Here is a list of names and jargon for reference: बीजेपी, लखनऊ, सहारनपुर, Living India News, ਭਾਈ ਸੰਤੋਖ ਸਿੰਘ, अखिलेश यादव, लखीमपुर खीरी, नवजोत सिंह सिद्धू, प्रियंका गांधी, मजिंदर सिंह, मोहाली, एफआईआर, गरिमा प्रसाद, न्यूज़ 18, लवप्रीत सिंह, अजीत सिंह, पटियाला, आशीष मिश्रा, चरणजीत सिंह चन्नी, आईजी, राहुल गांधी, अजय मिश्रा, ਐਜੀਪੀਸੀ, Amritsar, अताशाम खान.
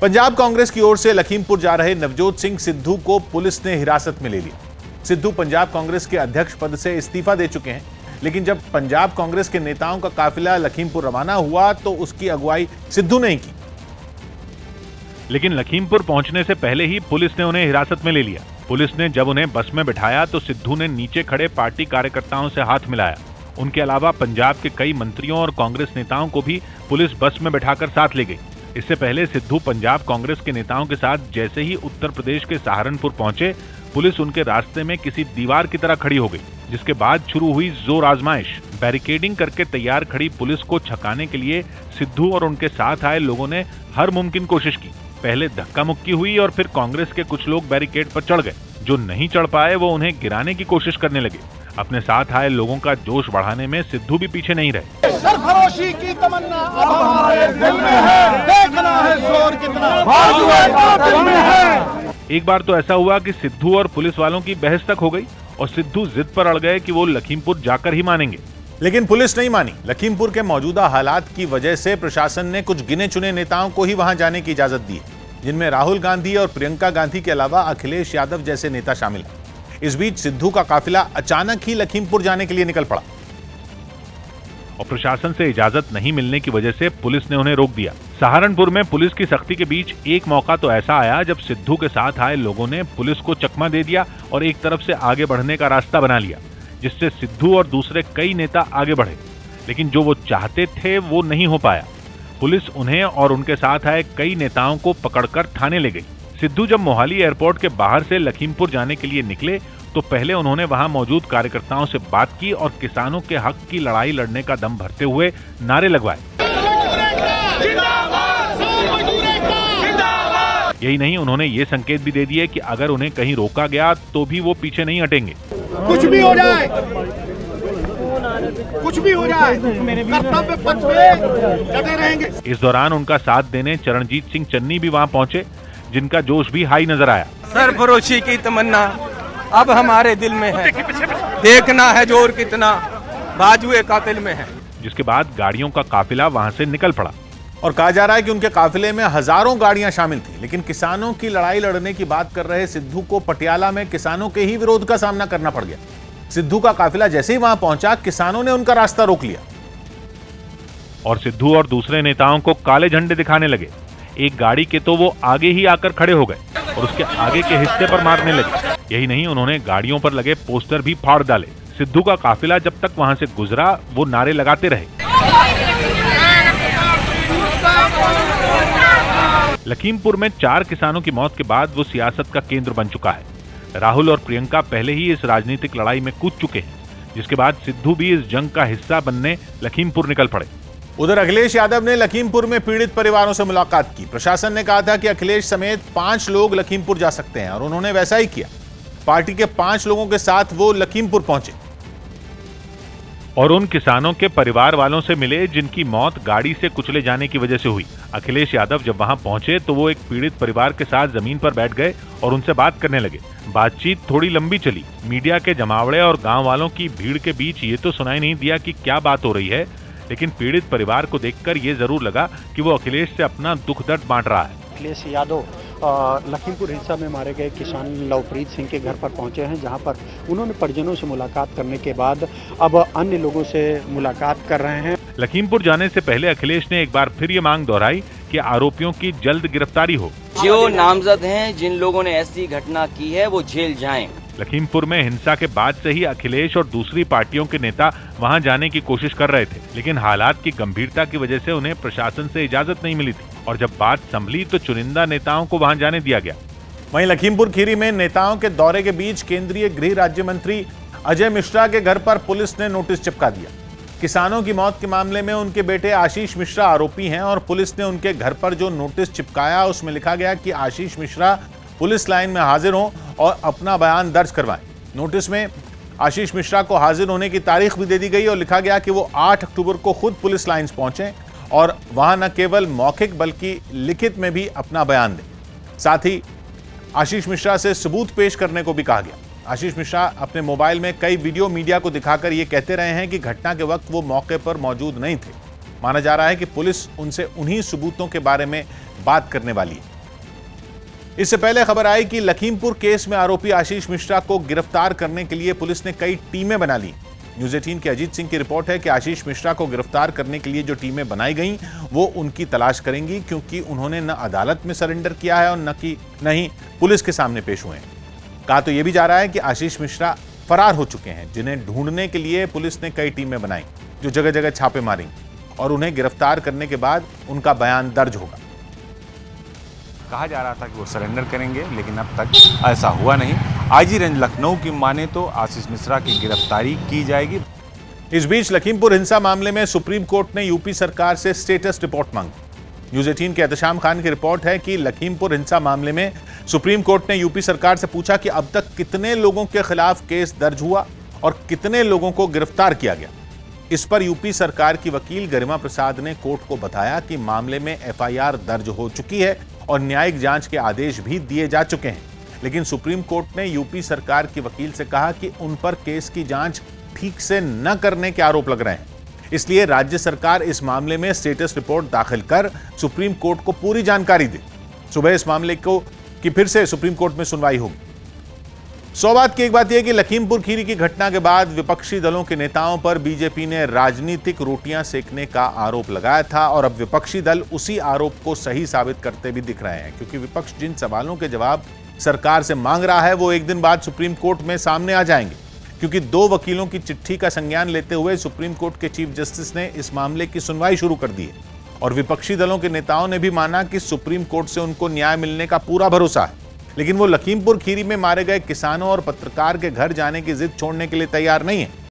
पंजाब कांग्रेस की ओर से लखीमपुर जा रहे नवजोत सिंह सिद्धू को पुलिस ने हिरासत में ले लिया। सिद्धू पंजाब कांग्रेस के अध्यक्ष पद से इस्तीफा दे चुके हैं, लेकिन जब पंजाब कांग्रेस के नेताओं का काफिला लखीमपुर रवाना हुआ तो उसकी अगुवाई सिद्धू ने ही की, लेकिन लखीमपुर पहुंचने से पहले ही पुलिस ने उन्हें हिरासत में ले लिया। पुलिस ने जब उन्हें बस में बिठाया तो सिद्धू ने नीचे खड़े पार्टी कार्यकर्ताओं से हाथ मिलाया। उनके अलावा पंजाब के कई मंत्रियों और कांग्रेस नेताओं को भी पुलिस बस में बिठाकर साथ ले गई। इससे पहले सिद्धू पंजाब कांग्रेस के नेताओं के साथ जैसे ही उत्तर प्रदेश के सहारनपुर पहुंचे, पुलिस उनके रास्ते में किसी दीवार की तरह खड़ी हो गई, जिसके बाद शुरू हुई जोर आजमाइश। बैरिकेडिंग करके तैयार खड़ी पुलिस को छकाने के लिए सिद्धू और उनके साथ आए लोगों ने हर मुमकिन कोशिश की। पहले धक्का मुक्की हुई और फिर कांग्रेस के कुछ लोग बैरिकेड पर चढ़ गए। जो नहीं चढ़ पाए वो उन्हें गिराने की कोशिश करने लगे। अपने साथ आए लोगों का जोश बढ़ाने में सिद्धू भी पीछे नहीं रहे। सरफरोशी की तमन्ना अब हमारे दिल में है, देखना है जोर कितना बाजुए कातिल में है। एक बार तो ऐसा हुआ कि सिद्धू और पुलिस वालों की बहस तक हो गई और सिद्धू जिद पर अड़ गए कि वो लखीमपुर जाकर ही मानेंगे, लेकिन पुलिस नहीं मानी। लखीमपुर के मौजूदा हालात की वजह से प्रशासन ने कुछ गिने चुने नेताओं को ही वहां जाने की इजाजत दी, जिनमें राहुल गांधी और प्रियंका गांधी के अलावा अखिलेश यादव जैसे नेता शामिल हैं। इस बीच सिद्धू का काफिला अचानक ही लखीमपुर जाने के लिए निकल पड़ा और प्रशासन से इजाजत नहीं मिलने की वजह से पुलिस ने उन्हें रोक दिया। सहारनपुर में पुलिस की सख्ती के बीच एक मौका तो ऐसा आया जब सिद्धू के साथ आए लोगों ने पुलिस को चकमा दे दिया और एक तरफ से आगे बढ़ने का रास्ता बना लिया, जिससे सिद्धू और दूसरे कई नेता आगे बढ़े, लेकिन जो वो चाहते थे वो नहीं हो पाया। पुलिस उन्हें और उनके साथ आए कई नेताओं को पकड़कर थाने ले गई। सिद्धू जब मोहाली एयरपोर्ट के बाहर से लखीमपुर जाने के लिए निकले तो पहले उन्होंने वहां मौजूद कार्यकर्ताओं से बात की और किसानों के हक की लड़ाई लड़ने का दम भरते हुए नारे लगवाए। यही नहीं, उन्होंने ये संकेत भी दे दिए कि अगर उन्हें कहीं रोका गया तो भी वो पीछे नहीं हटेंगे। कुछ भी हो जाए, कुछ भी हो जाए, कर्तव्य पथ पे डटे रहेंगे। इस दौरान उनका साथ देने चरणजीत सिंह चन्नी भी वहाँ पहुँचे, जिनका जोश भी हाई नजर आया। सरफरोशी की तमन्ना अब हमारे दिल में है, देखना है जोर कितना बाजुए कातिल में है। जिसके बाद गाड़ियों का काफिला वहां से निकल पड़ा और कहा जा रहा है कि उनके काफिले में हजारों गाड़ियां शामिल थी, लेकिन किसानों की लड़ाई लड़ने की बात कर रहे सिद्धू को पटियाला में किसानों के ही विरोध का सामना करना पड़ गया। सिद्धू का काफिला जैसे ही वहां पहुंचा, किसानों ने उनका रास्ता रोक लिया और सिद्धू और दूसरे नेताओं को काले झंडे दिखाने लगे। एक गाड़ी के तो वो आगे ही आकर खड़े हो गए और उसके आगे के हिस्से पर मारने लगे। यही नहीं, उन्होंने गाड़ियों पर लगे पोस्टर भी फाड़ डाले। सिद्धू का काफिला जब तक वहां से गुजरा वो नारे लगाते रहे। लखीमपुर में 4 किसानों की मौत के बाद वो सियासत का केंद्र बन चुका है। राहुल और प्रियंका पहले ही इस राजनीतिक लड़ाई में कूद चुके हैं, जिसके बाद सिद्धू भी इस जंग का हिस्सा बनने लखीमपुर निकल पड़े। उधर अखिलेश यादव ने लखीमपुर में पीड़ित परिवारों से मुलाकात की। प्रशासन ने कहा था कि अखिलेश समेत 5 लोग लखीमपुर जा सकते हैं और उन्होंने वैसा ही किया। पार्टी के 5 लोगों के साथ वो लखीमपुर पहुंचे और उन किसानों के परिवार वालों से मिले जिनकी मौत गाड़ी से कुचले जाने की वजह से हुई। अखिलेश यादव जब वहां पहुंचे तो वो एक पीड़ित परिवार के साथ जमीन पर बैठ गए और उनसे बात करने लगे। बातचीत थोड़ी लंबी चली। मीडिया के जमावड़े और गाँव वालों की भीड़ के बीच ये तो सुनाई नहीं दिया कि क्या बात हो रही है, लेकिन पीड़ित परिवार को देखकर ये जरूर लगा कि वो अखिलेश से अपना दुख दर्द बांट रहा है। अखिलेश यादव लखीमपुर हिंसा में मारे गए किसान लवप्रीत सिंह के घर पर पहुंचे हैं, जहां पर उन्होंने परिजनों से मुलाकात करने के बाद अब अन्य लोगों से मुलाकात कर रहे हैं। लखीमपुर जाने से पहले अखिलेश ने एक बार फिर ये मांग दोहराई कि आरोपियों की जल्द गिरफ्तारी हो। जो नामजद हैं, जिन लोगों ने ऐसी घटना की है, वो जेल जाएं। लखीमपुर में हिंसा के बाद से ही अखिलेश और दूसरी पार्टियों के नेता वहां जाने की कोशिश कर रहे थे, लेकिन हालात की गंभीरता की वजह से उन्हें प्रशासन से इजाजत नहीं मिली थी और जब बात संभली तो चुनिंदा नेताओं को वहां जाने दिया गया। वहीं लखीमपुर खीरी में नेताओं के दौरे के बीच केंद्रीय गृह राज्य मंत्री अजय मिश्रा के घर पर पुलिस ने नोटिस चिपका दिया। किसानों की मौत के मामले में उनके बेटे आशीष मिश्रा आरोपी हैं और पुलिस ने उनके घर पर जो नोटिस चिपकाया उसमें लिखा गया कि आशीष मिश्रा पुलिस लाइन में हाजिर हों और अपना बयान दर्ज करवाएं। नोटिस में आशीष मिश्रा को हाजिर होने की तारीख भी दे दी गई और लिखा गया कि वो 8 अक्टूबर को खुद पुलिस लाइंस पहुंचें और वहां न केवल मौखिक बल्कि लिखित में भी अपना बयान दें। साथ ही आशीष मिश्रा से सबूत पेश करने को भी कहा गया। आशीष मिश्रा अपने मोबाइल में कई वीडियो मीडिया को दिखाकर ये कहते रहे हैं कि घटना के वक्त वो मौके पर मौजूद नहीं थे। माना जा रहा है कि पुलिस उनसे उन्हीं सबूतों के बारे में बात करने वाली है। इससे पहले खबर आई कि लखीमपुर केस में आरोपी आशीष मिश्रा को गिरफ्तार करने के लिए पुलिस ने कई टीमें बना ली। न्यूज़ 18 के अजीत सिंह की रिपोर्ट है कि आशीष मिश्रा को गिरफ्तार करने के लिए जो टीमें बनाई गईं वो उनकी तलाश करेंगी, क्योंकि उन्होंने न अदालत में सरेंडर किया है और न ही पुलिस के सामने पेश हुए हैं। कहा तो यह भी जा रहा है कि आशीष मिश्रा फरार हो चुके हैं, जिन्हें ढूंढने के लिए पुलिस ने कई टीमें बनाई जो जगह जगह छापे मारी और उन्हें गिरफ्तार करने के बाद उनका बयान दर्ज होगा। कहा जा रहा था कि वो सरेंडर करेंगे, लेकिन अब तक ऐसा हुआ नहीं। आईजी रेंज लखनऊ की माने तो आशीष मिश्रा की गिरफ्तारी की जाएगी। इस बीच लखीमपुर हिंसा मामले में सुप्रीम कोर्ट ने यूपी सरकार से स्टेटस रिपोर्ट मांगी। न्यूज़ 18 के अताशाम खान की रिपोर्ट है कि लखीमपुर हिंसा मामले में सुप्रीम कोर्ट ने यूपी सरकार से पूछा कि अब तक कितने लोगों के खिलाफ केस दर्ज हुआ और कितने लोगों को गिरफ्तार किया गया। इस पर यूपी सरकार की वकील गरिमा प्रसाद ने कोर्ट को बताया कि मामले में एफआईआर दर्ज हो चुकी है और न्यायिक जांच के आदेश भी दिए जा चुके हैं, लेकिन सुप्रीम कोर्ट ने यूपी सरकार की वकील से कहा कि उन पर केस की जांच ठीक से न करने के आरोप लग रहे हैं, इसलिए राज्य सरकार इस मामले में स्टेटस रिपोर्ट दाखिल कर सुप्रीम कोर्ट को पूरी जानकारी दे। सुबह इस मामले को कि फिर से सुप्रीम कोर्ट में सुनवाई होगी। सौभाग्य की एक बात यह कि लखीमपुर खीरी की घटना के बाद विपक्षी दलों के नेताओं पर बीजेपी ने राजनीतिक रोटियां सेकने का आरोप लगाया था और अब विपक्षी दल उसी आरोप को सही साबित करते भी दिख रहे हैं, क्योंकि विपक्ष जिन सवालों के जवाब सरकार से मांग रहा है वो एक दिन बाद सुप्रीम कोर्ट में सामने आ जाएंगे, क्योंकि दो वकीलों की चिट्ठी का संज्ञान लेते हुए सुप्रीम कोर्ट के चीफ जस्टिस ने इस मामले की सुनवाई शुरू कर दी है और विपक्षी दलों के नेताओं ने भी माना कि सुप्रीम कोर्ट से उनको न्याय मिलने का पूरा भरोसा है, लेकिन वो लखीमपुर खीरी में मारे गए किसानों और पत्रकार के घर जाने की जिद छोड़ने के लिए तैयार नहीं है।